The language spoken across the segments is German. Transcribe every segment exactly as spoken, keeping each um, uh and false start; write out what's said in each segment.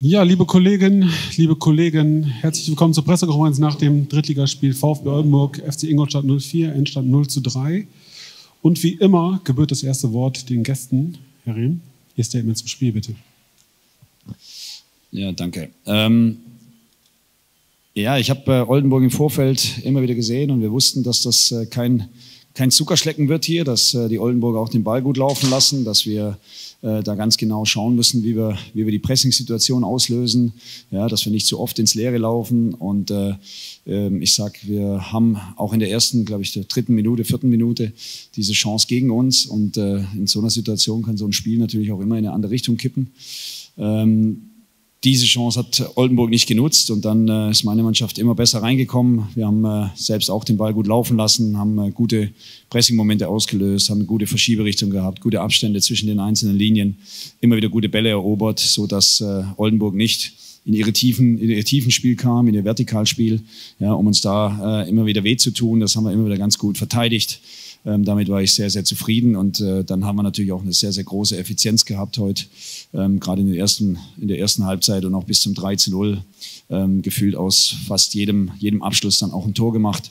Ja, liebe Kolleginnen, liebe Kollegen, herzlich willkommen zur Pressekonferenz nach dem Drittligaspiel VfB Oldenburg, F C Ingolstadt null vier, Endstand null zu drei. Und wie immer gebührt das erste Wort den Gästen. Herr Rehm, Ihr Statement zum Spiel, bitte. Ja, danke. Ähm, ja, ich habe äh, Oldenburg im Vorfeld immer wieder gesehen und wir wussten, dass das äh, kein... kein Zuckerschlecken wird hier, dass äh, die Oldenburger auch den Ball gut laufen lassen, dass wir äh, da ganz genau schauen müssen, wie wir, wie wir die Pressing-Situation auslösen, ja, dass wir nicht zu oft ins Leere laufen. Und äh, äh, ich sage, wir haben auch in der ersten, glaube ich, der dritten Minute, vierten Minute diese Chance gegen uns. Und äh, in so einer Situation kann so ein Spiel natürlich auch immer in eine andere Richtung kippen. Ähm, Diese Chance hat Oldenburg nicht genutzt und dann äh, ist meine Mannschaft immer besser reingekommen. Wir haben äh, selbst auch den Ball gut laufen lassen, haben äh, gute Pressing-Momente ausgelöst, haben eine gute Verschieberichtung gehabt, gute Abstände zwischen den einzelnen Linien, immer wieder gute Bälle erobert, sodass äh, Oldenburg nicht in, ihre tiefen, in ihr tiefen Spiel kam, in ihr Vertikalspiel, ja, um uns da äh, immer wieder weh zu tun. Das haben wir immer wieder ganz gut verteidigt. Ähm, damit war ich sehr, sehr zufrieden und äh, dann haben wir natürlich auch eine sehr, sehr große Effizienz gehabt heute, ähm, gerade in, in der ersten Halbzeit und auch bis zum drei zu null ähm, gefühlt aus fast jedem, jedem Abschluss dann auch ein Tor gemacht.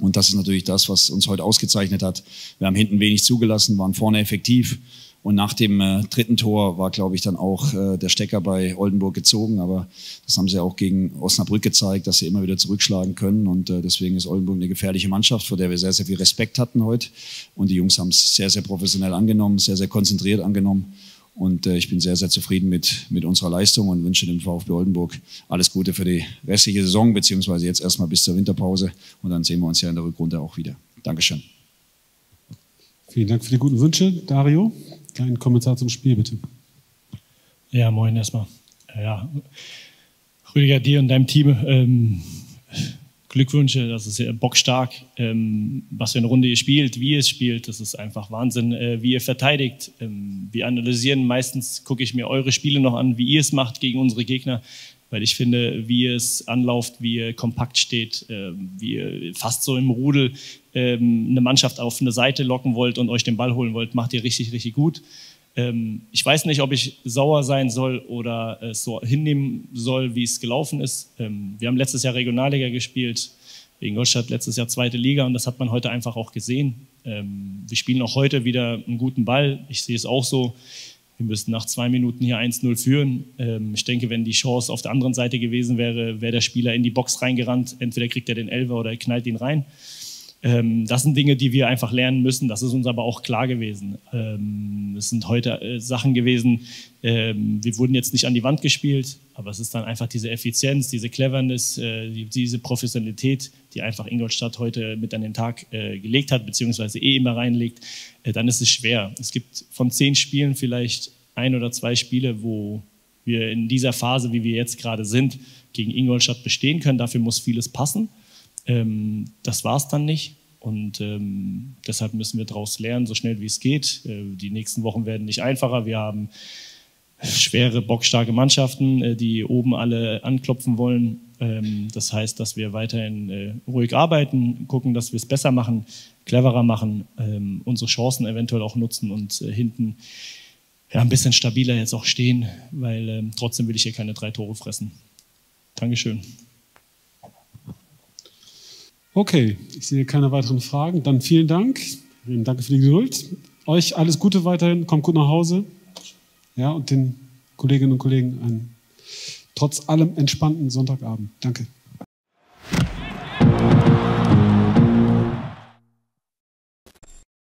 Und das ist natürlich das, was uns heute ausgezeichnet hat. Wir haben hinten wenig zugelassen, waren vorne effektiv. Und nach dem äh, dritten Tor war, glaube ich, dann auch äh, der Stecker bei Oldenburg gezogen. Aber das haben sie auch gegen Osnabrück gezeigt, dass sie immer wieder zurückschlagen können. Und äh, deswegen ist Oldenburg eine gefährliche Mannschaft, vor der wir sehr, sehr viel Respekt hatten heute. Und die Jungs haben es sehr, sehr professionell angenommen, sehr, sehr konzentriert angenommen. Und äh, ich bin sehr, sehr zufrieden mit, mit unserer Leistung und wünsche dem VfB Oldenburg alles Gute für die restliche Saison, beziehungsweise jetzt erstmal bis zur Winterpause. Und dann sehen wir uns ja in der Rückrunde auch wieder. Dankeschön. Vielen Dank für die guten Wünsche, Dario. Kleinen Kommentar zum Spiel, bitte. Ja, moin erstmal. Ja, Rüdiger, dir und deinem Team ähm, Glückwünsche, das ist ja bockstark. Ähm, was für eine Runde ihr spielt, wie ihr es spielt, das ist einfach Wahnsinn, äh, wie ihr verteidigt. Ähm, wir analysieren meistens, gucke ich mir eure Spiele noch an, wie ihr es macht gegen unsere Gegner, weil ich finde, wie ihr es anlauft, wie ihr kompakt steht, äh, wie ihr fast so im Rudel eine Mannschaft auf eine Seite locken wollt und euch den Ball holen wollt, macht ihr richtig, richtig gut. Ich weiß nicht, ob ich sauer sein soll oder es so hinnehmen soll, wie es gelaufen ist. Wir haben letztes Jahr Regionalliga gespielt, Ingolstadt letztes Jahr zweite Liga und das hat man heute einfach auch gesehen. Wir spielen auch heute wieder einen guten Ball. Ich sehe es auch so. Wir müssten nach zwei Minuten hier eins zu null führen. Ähm, ich denke, wenn die Chance auf der anderen Seite gewesen wäre, wäre der Spieler in die Box reingerannt. Entweder kriegt er den Elfer oder er knallt ihn rein. Ähm, das sind Dinge, die wir einfach lernen müssen. Das ist uns aber auch klar gewesen. Ähm, es sind heute äh, Sachen gewesen, ähm, wir wurden jetzt nicht an die Wand gespielt, aber es ist dann einfach diese Effizienz, diese Cleverness, äh, die, diese Professionalität, die einfach Ingolstadt heute mit an den Tag äh, gelegt hat, beziehungsweise eh immer reinlegt, äh, dann ist es schwer. Es gibt von zehn Spielen vielleicht ein oder zwei Spiele, wo wir in dieser Phase, wie wir jetzt gerade sind, gegen Ingolstadt bestehen können. Dafür muss vieles passen. Ähm, das war es dann nicht und ähm, deshalb müssen wir daraus lernen, so schnell wie es geht. Äh, die nächsten Wochen werden nicht einfacher. Wir haben schwere, bockstarke Mannschaften, äh, die oben alle anklopfen wollen. Ähm, das heißt, dass wir weiterhin äh, ruhig arbeiten, gucken, dass wir es besser machen, cleverer machen, ähm, unsere Chancen eventuell auch nutzen und äh, hinten ja, ein bisschen stabiler jetzt auch stehen, weil äh, trotzdem will ich hier keine drei Tore fressen. Dankeschön. Okay, ich sehe keine weiteren Fragen. Dann vielen Dank. Vielen Dank für die Geduld. Euch alles Gute weiterhin. Kommt gut nach Hause. Ja, und den Kolleginnen und Kollegen einen trotz allem entspannten Sonntagabend. Danke.